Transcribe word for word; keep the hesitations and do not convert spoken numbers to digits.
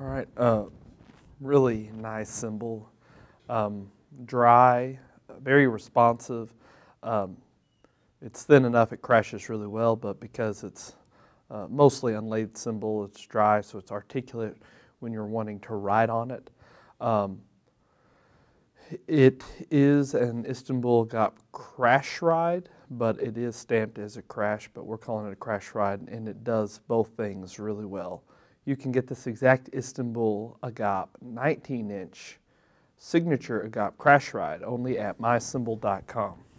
All right, uh, really nice cymbal, um, dry, very responsive. Um, it's thin enough it crashes really well, but because it's uh, mostly unlaid cymbal, it's dry, so it's articulate when you're wanting to ride on it. Um, it is an Istanbul Agop crash ride, but it is stamped as a crash, but we're calling it a crash ride, and it does both things really well. You can get this exact Istanbul Agop nineteen inch signature Agop crash ride only at my cymbal dot com.